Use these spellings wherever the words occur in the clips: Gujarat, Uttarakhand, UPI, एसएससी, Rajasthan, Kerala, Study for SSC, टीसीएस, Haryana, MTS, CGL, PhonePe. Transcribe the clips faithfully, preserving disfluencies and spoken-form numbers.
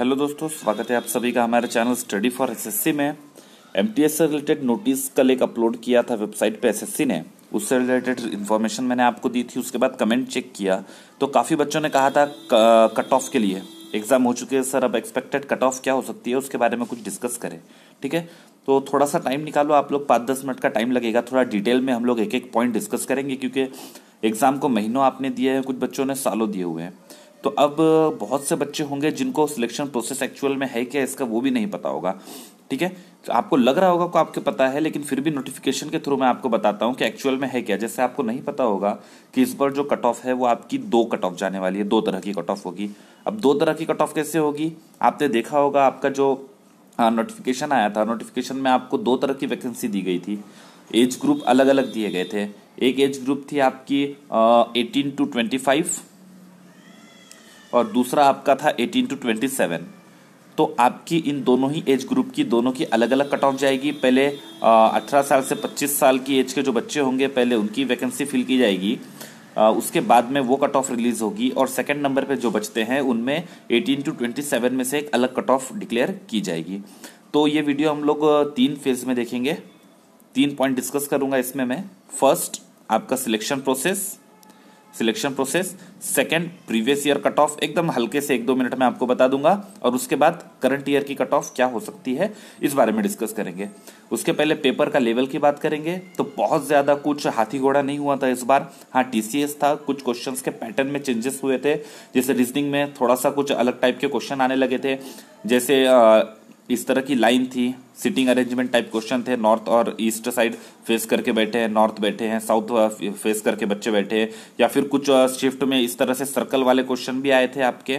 Hello दोस्तों, स्वागत है आप सभी का हमारे चैनल स्टडी फॉर एसएससी में। एमटीएस से रिलेटेड नोटिस कल एक अपलोड किया था वेबसाइट पे एसएससी ने, उससे रिलेटेड इन्फॉर्मेशन मैंने आपको दी थी। उसके बाद कमेंट चेक किया तो काफ़ी बच्चों ने कहा था कट ऑफ के लिए, एग्ज़ाम हो चुके हैं सर, अब एक्सपेक्टेड कट ऑफ क्या हो सकती है उसके बारे में कुछ डिस्कस करें। ठीक है, तो थोड़ा सा टाइम निकालो आप लोग, पाँच दस मिनट का टाइम लगेगा, थोड़ा डिटेल में हम लोग एक एक पॉइंट डिस्कस करेंगे, क्योंकि एग्ज़ाम को महीनों आपने दिए हैं, कुछ बच्चों ने सालों दिए हुए हैं। तो अब बहुत से बच्चे होंगे जिनको सिलेक्शन प्रोसेस एक्चुअल में है क्या इसका वो भी नहीं पता होगा। ठीक है, तो आपको लग रहा होगा को आपके पता है, लेकिन फिर भी नोटिफिकेशन के थ्रू मैं आपको बताता हूँ कि एक्चुअल में है क्या। जैसे आपको नहीं पता होगा कि इस बार जो कट ऑफ है वो आपकी दो कट ऑफ जाने वाली है, दो तरह की कट ऑफ होगी। अब दो तरह की कट ऑफ कैसे होगी, आपने देखा होगा आपका जो नोटिफिकेशन आया था, नोटिफिकेशन में आपको दो तरह की वैकेंसी दी गई थी, एज ग्रुप अलग अलग दिए गए थे। एक एज ग्रुप थी आपकी एटीन टू ट्वेंटी फाइव और दूसरा आपका था एटीन टू ट्वेंटी सेवन। तो आपकी इन दोनों ही एज ग्रुप की दोनों की अलग अलग कट ऑफ जाएगी। पहले अठारह साल से पच्चीस साल की एज के जो बच्चे होंगे पहले उनकी वैकेंसी फिल की जाएगी, आ, उसके बाद में वो कट ऑफ रिलीज़ होगी। और सेकंड नंबर पे जो बचते हैं उनमें एटीन टू ट्वेंटी सेवन में से एक अलग कट ऑफ डिक्लेयर की जाएगी। तो ये वीडियो हम लोग तीन फेज में देखेंगे, तीन पॉइंट डिस्कस करूँगा इसमें मैं। फर्स्ट आपका selection process selection process second previous year cut off, एकदम हल्के से एक दो मिनट में आपको बता दूंगा, और उसके बाद करंट ईयर की कट ऑफ क्या हो सकती है इस बारे में डिस्कस करेंगे। उसके पहले पेपर का लेवल की बात करेंगे तो बहुत ज़्यादा कुछ हाथी घोड़ा नहीं हुआ था इस बार। हाँ, टीसीएस था, कुछ क्वेश्चंस के पैटर्न में चेंजेस हुए थे, जैसे रीजनिंग में थोड़ा सा कुछ अलग टाइप के क्वेश्चन आने लगे थे, जैसे आ, इस तरह की लाइन थी, सिटिंग अरेंजमेंट टाइप क्वेश्चन थे। नॉर्थ और ईस्ट साइड फेस करके बैठे हैं, नॉर्थ बैठे हैं, साउथ फेस करके बच्चे बैठे हैं, या फिर कुछ शिफ्ट में इस तरह से सर्कल वाले क्वेश्चन भी आए थे आपके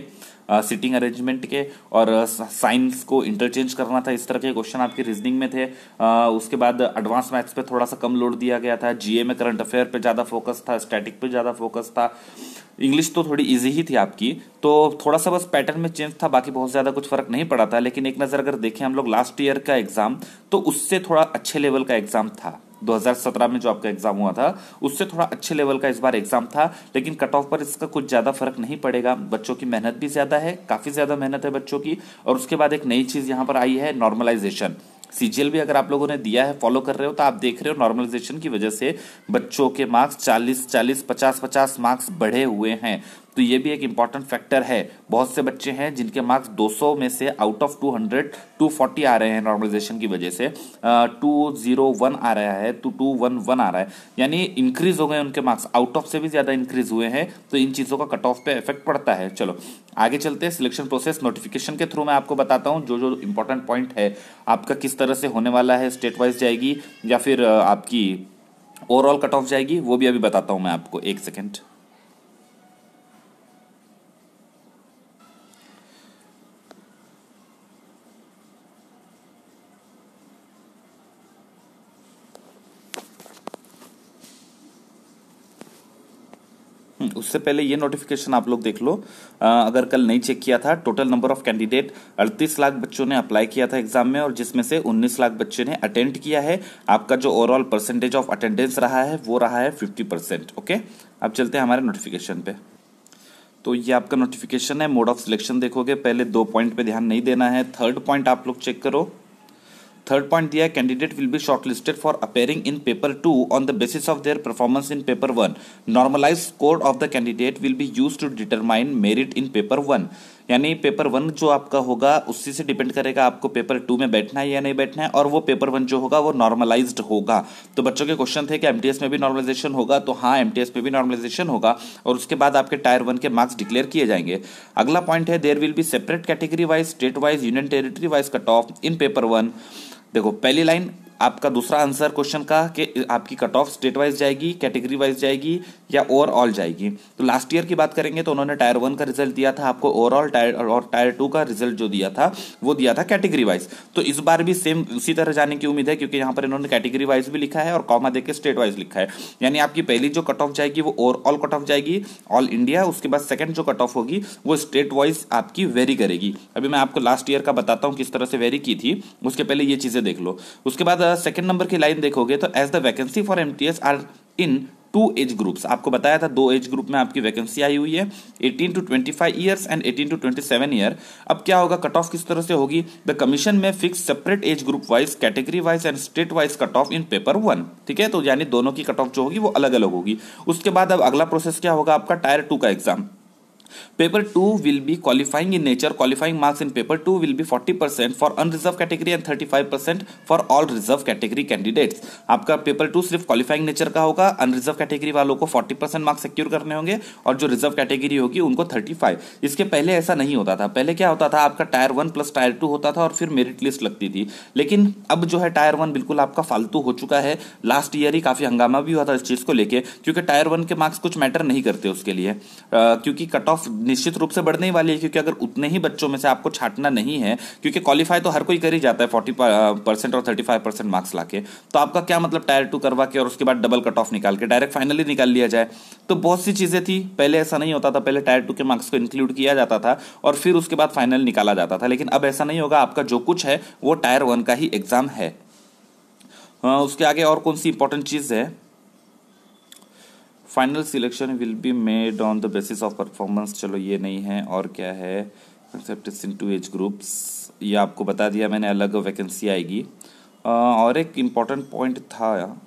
सिटिंग अरेंजमेंट के, और साइंस को इंटरचेंज करना था, इस तरह के क्वेश्चन आपके रीजनिंग में थे। आ, उसके बाद एडवांस मैथ्स पे थोड़ा सा कम लोड दिया गया था, जीए में करंट अफेयर पे ज़्यादा फोकस था, स्टैटिक पे ज़्यादा फोकस था, इंग्लिश तो थोड़ी इजी ही थी आपकी। तो थोड़ा सा बस पैटर्न में चेंज था, बाकी बहुत ज़्यादा कुछ फर्क नहीं पड़ा था। लेकिन एक नज़र अगर देखें हम लोग लास्ट ईयर का एग्ज़ाम, तो उससे थोड़ा अच्छे लेवल का एग्ज़ाम था, दो हज़ार सत्रह में जो आपका एग्जाम हुआ था उससे थोड़ा अच्छे लेवल का इस बार एग्जाम था। लेकिन कट ऑफ पर इसका कुछ ज़्यादा फर्क नहीं पड़ेगा, बच्चों की मेहनत भी ज़्यादा है, काफ़ी ज़्यादा मेहनत है बच्चों की। और उसके बाद एक नई चीज़ यहाँ पर आई है, नॉर्मलाइजेशन। सीजीएल भी अगर आप लोगों ने दिया है, फॉलो कर रहे हो, तो आप देख रहे हो नॉर्मलाइजेशन की वजह से बच्चों के मार्क्स चालीस चालीस पचास पचास मार्क्स बढ़े हुए हैं। तो ये भी एक इम्पॉर्टेंट फैक्टर है। बहुत से बच्चे हैं जिनके मार्क्स दो सौ में से out of two hundred two forty आ रहे हैं नॉर्मलाइजेशन की वजह से, टू जीरो वन आ रहा है, टू टू वन वन आ रहा है, यानी इंक्रीज हो गए उनके मार्क्स, आउट ऑफ से भी ज़्यादा इंक्रीज हुए हैं। तो इन चीज़ों का कट ऑफ पे इफेक्ट पड़ता है। चलो आगे चलते हैं, सिलेक्शन प्रोसेस नोटिफिकेशन के थ्रू मैं आपको बताता हूँ जो जो इंपॉर्टेंट पॉइंट है आपका, किस तरह से होने वाला है, स्टेट वाइज जाएगी या फिर आपकी ओवरऑल कट ऑफ जाएगी, वो भी अभी बताता हूँ मैं आपको। एक सेकेंड, उससे पहले ये नोटिफिकेशन आप लोग देख लो। आ, अगर कल नहीं चेक किया था, टोटल नंबर ऑफ कैंडिडेट अड़तीस लाख बच्चों ने अप्लाई किया था एग्जाम में, और जिसमें से उन्नीस लाख बच्चे ने अटेंड किया है। आपका जो ओवरऑल परसेंटेज ऑफ अटेंडेंस रहा है वो रहा है फिफ्टी परसेंट। ओके, अब चलते हैं हमारे नोटिफिकेशन पे। तो ये आपका नोटिफिकेशन है, मोड ऑफ सिलेक्शन देखोगे, पहले दो पॉइंट पे ध्यान नहीं देना है, थर्ड पॉइंट आप लोग चेक करो। थर्ड पॉइंट दिया है, candidate will be shortlisted for appearing in paper two on the basis of their performance in paper one. Normalise score of the candidate will be used to determine merit in paper one, यानी paper one जो आपका होगा उसी से depend करेगा आपको paper two में बैठना है या नहीं बैठना है, और वो पेपर वन जो होगा वो नॉर्मलाइज्ड होगा। तो बच्चों के क्वेश्चन थे कि एमटीएस में भी नॉर्मलाइजेशन होगा, तो हाँ एमटीएस में भी नॉर्मलाइजेशन होगा, और उसके बाद आपके टायर वन के मार्क्स डिक्लेयर किए जाएंगे। अगला पॉइंट है, there will be separate category wise, state wise, union territory wise cut off in paper one. देखो पहली लाइन आपका दूसरा आंसर क्वेश्चन का कि आपकी कट ऑफ स्टेट वाइज जाएगी, कैटेगरी वाइज जाएगी या ओवरऑल जाएगी। तो लास्ट ईयर की बात करेंगे तो उन्होंने टायर वन का रिजल्ट दिया था आपको ओवरऑल, टायर और टायर टू का रिजल्ट जो दिया था वो दिया था कैटेगरी वाइज। तो इस बार भी सेम उसी तरह जाने की उम्मीद है, क्योंकि यहाँ पर इन्होंने कैटेगरी वाइज भी लिखा है और कॉमा देके स्टेट वाइज लिखा है, यानी आपकी पहली जो कट ऑफ जाएगी वो ओवरऑल कट ऑफ जाएगी, ऑल इंडिया। उसके बाद सेकेंड जो कट ऑफ होगी वो स्टेट वाइज आपकी वेरी करेगी। अभी मैं आपको लास्ट ईयर का बताता हूँ किस तरह से वेरी की थी, उसके पहले ये चीज़ें देख लो। उसके बाद सेकेंड नंबर की लाइन देखोगे तो as the vacancy for MTS are in two age groups, आपको बताया था दो एज ग्रुप में आपकी वैकेंसी आई हुई है, eighteen to twenty five years and eighteen to twenty seven year. अब क्या होगा, कट ऑफ किस तरह से होगी? द कमीशन में fix separate age group wise, category wise and state wise cut off in paper one. ठीक है, तो यानी दोनों की कट ऑफ जो होगी वो अलग अलग होगी। उसके बाद अब अगला प्रोसेस क्या होगा आपका, टायर टू का exam. Paper two will be qualifying in nature, qualifying marks in paper two will be forty percent for unreserved category and thirty-five percent for all reserved category candidates। आपका paper two सिर्फ qualifying nature का होगा, unreserved category वालों को forty percent marks secure करने होंगे और जो रिजर्व कैटेगरी होगी उनको thirty-five। इसके पहले ऐसा नहीं होता था, पहले क्या होता था आपका tier one plus tier two होता था और फिर मेरिट लिस्ट लगती थी। लेकिन अब जो है टायर वन बिल्कुल आपका फालतू हो चुका है। लास्ट ईयर ही काफी हंगामा भी हुआ था इस चीज को लेकर, क्योंकि टायर वन के मार्क्स कुछ मैटर नहीं करते उसके लिए, क्योंकि कट ऑफ निश्चित रूप से बढ़ने ही वाली है, क्योंकि अगर उतने ही बच्चों में से आपको छाटना नहीं है, क्योंकि क्वालिफाई तो हर कोई कर ही जाता है forty percent और thirty-five percent मार्क्स लाके, तो आपका क्या मतलब टायर टू करवा के और उसके बाद डबल कट ऑफ निकाल के डायरेक्ट फाइनली निकाल लिया जाए। तो बहुत सी चीजें थी, पहले ऐसा नहीं होता था, पहले टायर टू के मार्क्स को इंक्लूड किया जाता था और फिर उसके बाद फाइनल निकाला जाता था, लेकिन अब ऐसा नहीं होगा। आपका जो कुछ है वो टायर वन का ही एग्जाम है। उसके आगे और कौन सी इंपॉर्टेंट चीज है, final selection will be made on the basis of performance. चलो ये नहीं है, और क्या है, acceptance in two age groups, ये आपको बता दिया मैंने, अलग वैकेंसी आएगी। और एक इम्पॉर्टेंट पॉइंट था,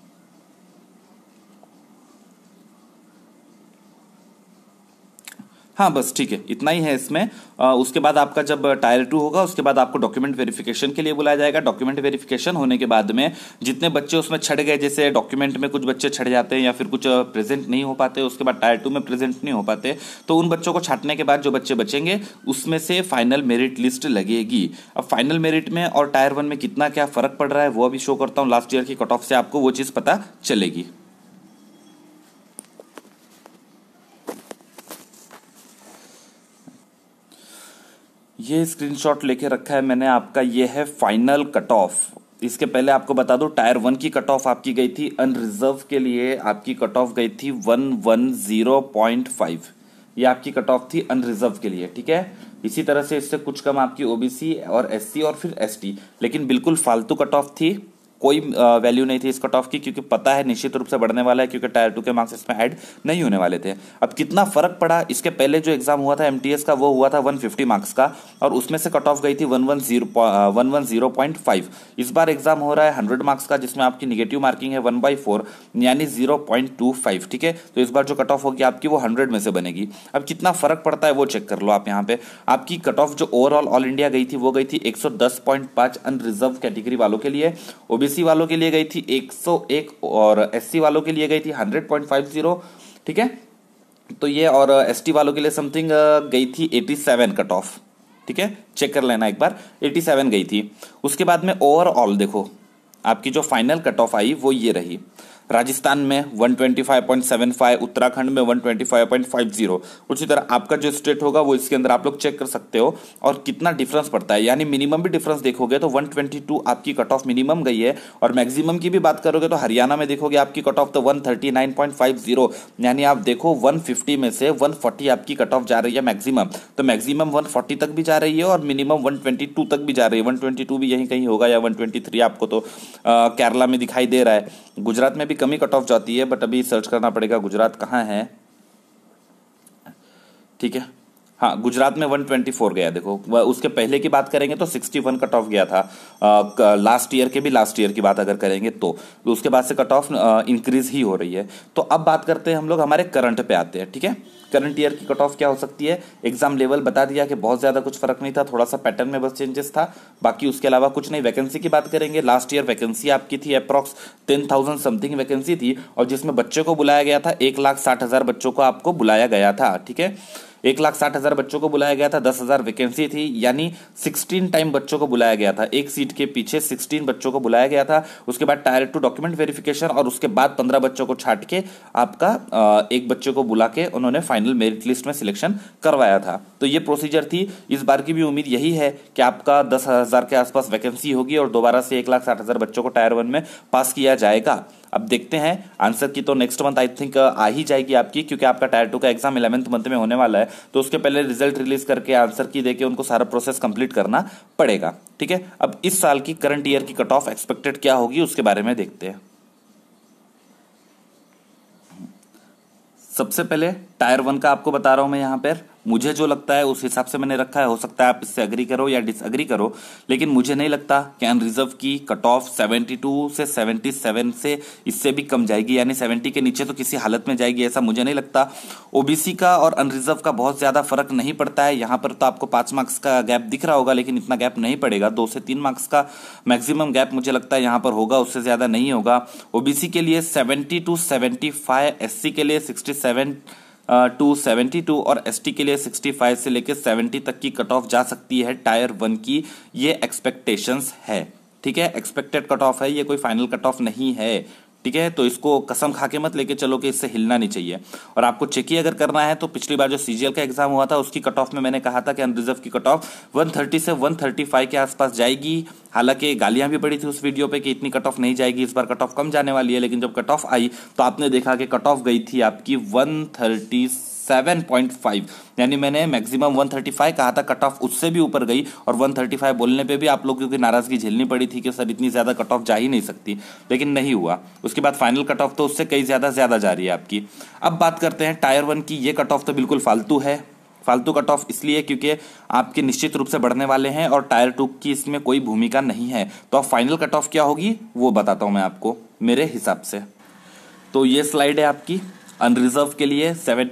हाँ बस ठीक है इतना ही है इसमें। आ, उसके बाद आपका जब टायर टू होगा उसके बाद आपको डॉक्यूमेंट वेरिफिकेशन के लिए बुलाया जाएगा। डॉक्यूमेंट वेरिफिकेशन होने के बाद में जितने बच्चे उसमें छड़ गए, जैसे डॉक्यूमेंट में कुछ बच्चे छड़ जाते हैं या फिर कुछ प्रेजेंट नहीं हो पाते, उसके बाद टायर टू में प्रेजेंट नहीं हो पाते, तो उन बच्चों को छाटने के बाद जो बच्चे बचेंगे उसमें से फाइनल मेरिट लिस्ट लगेगी। अब फाइनल मेरिट में और टायर वन में कितना क्या फर्क पड़ रहा है वो अभी शो करता हूँ, लास्ट ईयर की कट ऑफ से आपको वो चीज़ पता चलेगी। ये स्क्रीनशॉट लेके रखा है मैंने आपका, ये है फाइनल कट ऑफ। इसके पहले आपको बता दूं टायर वन की कट ऑफ आपकी गई थी अनरिजर्व के लिए, आपकी कट ऑफ गई थी one one zero point five, ये आपकी कट ऑफ थी अनरिजर्व के लिए। ठीक है, इसी तरह से इससे कुछ कम आपकी ओबीसी और एससी और फिर एसटी, लेकिन बिल्कुल फालतू कट ऑफ थी, कोई वैल्यू नहीं थी इस कट ऑफ की, क्योंकि पता है निश्चित रूप से बढ़ने वाला है, क्योंकि टायर टू के मार्क्स इसमें ऐड नहीं होने वाले थे। अब कितना फर्क पड़ा, इसके पहले जो एग्जाम हुआ था एमटीएस का वो हुआ था वन फिफ्टी मार्क्स का और उसमें से कट ऑफ गई थी one one zero point five. इस बार एग्जाम हो रहा है हंड्रेड मार्क्स का जिसमें आपकी निगेटिव मार्किंग है वन बाई फोर यानी जीरो पॉइंट टू फाइव। ठीक है, तो इस बार जो कट ऑफ होगी आपकी वो हंड्रेड में से बनेगी। अब कितना फर्क पड़ता है वो चेक कर लो आप। यहाँ पे आपकी कट ऑफ जो ओवरऑल ऑल इंडिया गई थी वो गई थी एक सौ दस पॉइंट पांच अनरिजर्व कैटेगरी वालों के लिए, ओबीसी वालों के लिए गई थी एक सौ एक और एससी वालों के लिए गई थी हंड्रेड पॉइंट फाइव जीरो। ठीक है, तो ये और एसटी वालों के लिए समथिंग गई थी सत्तासी कट ऑफ। ठीक है, चेक कर लेना एक बार, सत्तासी गई थी। उसके बाद में ओवरऑल देखो आपकी जो फाइनल कट ऑफ आई वो ये रही, राजस्थान में one twenty five point seven five, Uttarakhand में one twenty five point five zero. उसी तरह आपका जो स्टेट होगा वो इसके अंदर आप लोग चेक कर सकते हो और कितना डिफरेंस पड़ता है, यानी मिनिमम भी डिफरेंस देखोगे तो वन ट्वेंटी टू आपकी कट ऑफ मिनिमम गई है। और मैक्सिमम की भी बात करोगे तो हरियाणा में देखोगे आपकी कट ऑफ तो one thirty nine point five zero, यानी आप देखो वन फिफ्टी में से वन फोर्टी आपकी कट ऑफ जा रही है मैक्सिमम, तो मैक्सिमम वन फोर्टी तक भी जा रही है और मिनिमम वन ट्वेंटी टू तक भी जा रही है। वन ट्वेंटी टू भी यहीं कहीं होगा या वन ट्वेंटी थ्री आपको तो आ, केरला में दिखाई दे रहा है। गुजरात में भी कमी कट ऑफ जाती है, बट अभी सर्च करना पड़ेगा गुजरात कहाँ है। ठीक है, हाँ गुजरात में वन ट्वेंटी फोर गया देखो, उसके पहले की बात करेंगे तो सिक्सटी वन कट ऑफ गया था लास्ट ईयर के भी, लास्ट ईयर की बात अगर करेंगे तो, तो उसके बाद से कट ऑफ इंक्रीज ही हो रही है। तो अब बात करते हैं हम लोग, हमारे करंट पे आते हैं। ठीक है, करंट ईयर की कट ऑफ क्या हो सकती है, एग्जाम लेवल बता दिया कि बहुत ज़्यादा कुछ फर्क नहीं था, थोड़ा सा पैटर्न में बस चेंजेस था, बाकी उसके अलावा कुछ नहीं। वैकेंसी की बात करेंगे, लास्ट ईयर वैकेंसी आपकी थी approx ten thousand something vacancy थी और जिसमें बच्चों को बुलाया गया था एक लाख साठ हज़ार बच्चों को आपको बुलाया गया था। ठीक है, एक लाख साठ हज़ार बच्चों को बुलाया गया था, दस हज़ार वैकेंसी थी, यानी सिक्सटीन टाइम बच्चों को बुलाया गया था, एक सीट के पीछे सिक्सटीन बच्चों को बुलाया गया था। उसके बाद टायर टू डॉक्यूमेंट वेरिफिकेशन और उसके बाद पंद्रह बच्चों को छाट के आपका एक बच्चे को बुला के उन्होंने फाइनल मेरिट लिस्ट में सिलेक्शन करवाया था। तो ये प्रोसीजर थी। इस बार की भी उम्मीद यही है कि आपका दस हज़ार के आसपास वैकेंसी होगी और दोबारा से एक लाख साठ हज़ार बच्चों को टायर वन में पास किया जाएगा। अब देखते हैं आंसर की तो नेक्स्ट मंथ आई थिंक आ ही जाएगी आपकी, क्योंकि आपका टायर टू का एग्जाम इलेवेंथ मंथ में होने वाला है, तो उसके पहले रिजल्ट रिलीज करके आंसर की देके उनको सारा प्रोसेस कंप्लीट करना पड़ेगा। ठीक है, अब इस साल की करंट ईयर की कट ऑफ एक्सपेक्टेड क्या होगी उसके बारे में देखते हैं। सबसे पहले टायर वन का आपको बता रहा हूं मैं, यहाँ पर मुझे जो लगता है उस हिसाब से मैंने रखा है, हो सकता है आप इससे अग्री करो या डिसअग्री करो, लेकिन मुझे नहीं लगता कि अनरिजर्व की कट ऑफ बहत्तर से सतहत्तर से इससे भी कम जाएगी, यानी सत्तर के नीचे तो किसी हालत में जाएगी ऐसा मुझे नहीं लगता। ओबीसी का और अनरिजर्व का बहुत ज़्यादा फर्क नहीं पड़ता है, यहाँ पर तो आपको पाँच मार्क्स का गैप दिख रहा होगा, लेकिन इतना गैप नहीं पड़ेगा, दो से तीन मार्क्स का मैक्सिमम गैप मुझे लगता है यहाँ पर होगा, उससे ज़्यादा नहीं होगा। ओबीसी के लिए seventy two seventy five, SC के लिए sixty seven to seventy two और एसटी के लिए सिक्सटी फाइव से लेकर सत्तर तक की कट ऑफ जा सकती है टायर वन की, ये एक्सपेक्टेशंस है, ठीक है, एक्सपेक्टेड कट ऑफ है, ये कोई फाइनल कट ऑफ नहीं है, ठीक है। तो इसको कसम खा के मत लेके चलो कि इससे हिलना नहीं चाहिए। और आपको चेक ही अगर करना है तो पिछली बार जो सीजीएल का एग्जाम हुआ था उसकी कट ऑफ में मैंने कहा था कि अनरिजर्व की कट ऑफ एक सौ तीस से एक सौ पैंतीस के आसपास जाएगी, हालांकि गालियां भी पड़ी थी उस वीडियो पे कि इतनी कट ऑफ नहीं जाएगी, इस बार कट ऑफ कम जाने वाली है, लेकिन जब कट ऑफ आई तो आपने देखा कि कट ऑफ गई थी आपकी एक सौ सैंतीस पॉइंट फाइव, यानी मैंने मैक्सिमम एक सौ पैंतीस कहा था, कट ऑफ उससे भी ऊपर गई, और एक सौ पैंतीस बोलने पे भी आप लोगों की नाराजगी झेलनी पड़ी थी कि सर इतनी ज़्यादा कट ऑफ जा ही नहीं सकती, लेकिन नहीं हुआ। उसके बाद फाइनल कट ऑफ तो उससे कई ज़्यादा ज़्यादा जा रही है आपकी। अब बात करते हैं टायर वन की, ये कट ऑफ तो बिल्कुल फालतू है, फालतू कट ऑफ इसलिए क्योंकि आपके निश्चित रूप से बढ़ने वाले हैं और टायर टू की इसमें कोई भूमिका नहीं है। तो अब फाइनल कट ऑफ क्या होगी वो बताता हूँ मैं आपको मेरे हिसाब से। तो ये स्लाइड है आपकी अनरिजर्व के लिए अठहत्तर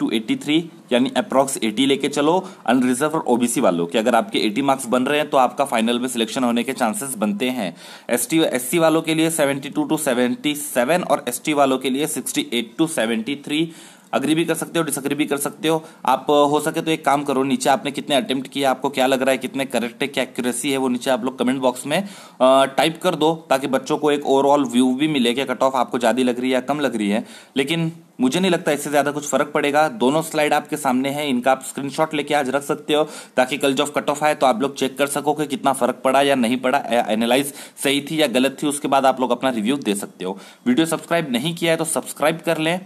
टू तिरासी, यानी अप्रॉक्स अस्सी लेके चलो अनरिजर्व और ओबीसी वालों के, अगर आपके अस्सी मार्क्स बन रहे हैं तो आपका फाइनल में सिलेक्शन होने के चांसेस बनते हैं। एसटी एससी वालों के लिए बहत्तर टू सतहत्तर और एसटी वालों के लिए अड़सठ टू तिहत्तर। अग्री भी कर सकते हो, डिसअग्री भी कर सकते हो आप। हो सके तो एक काम करो, नीचे आपने कितने अटेम्प्ट किए, आपको क्या लग रहा है कितने करेक्ट है, क्या एक्यूरेसी है, वो नीचे आप लोग कमेंट बॉक्स में टाइप कर दो, ताकि बच्चों को एक ओवरऑल व्यू भी मिले कि कट ऑफ आपको ज़्यादा लग रही है या कम लग रही है। लेकिन मुझे नहीं लगता इससे ज़्यादा कुछ फर्क पड़ेगा, दोनों स्लाइड आपके सामने हैं, इनका आप स्क्रीनशॉट लेके आज रख सकते हो, ताकि कल जब कट ऑफ आए तो आप लोग चेक कर सको कि कितना फर्क पड़ा या नहीं पड़ा, या एनालाइज सही थी या गलत थी, उसके बाद आप लोग अपना रिव्यू दे सकते हो। वीडियो सब्सक्राइब नहीं किया है तो सब्सक्राइब कर लें,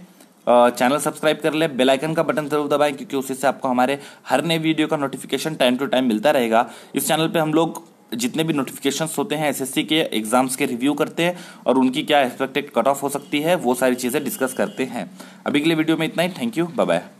चैनल सब्सक्राइब कर ले, बेल आइकन का बटन जरूर दबाएं, क्योंकि उसी से आपको हमारे हर नए वीडियो का नोटिफिकेशन टाइम टू टाइम मिलता रहेगा। इस चैनल पे हम लोग जितने भी नोटिफिकेशंस होते हैं एसएससी के एग्जाम्स के रिव्यू करते हैं और उनकी क्या एक्सपेक्टेड कट ऑफ हो सकती है वो सारी चीज़ें डिस्कस करते हैं। अभी के लिए वीडियो में इतना ही, थैंक यू, बाय बाय।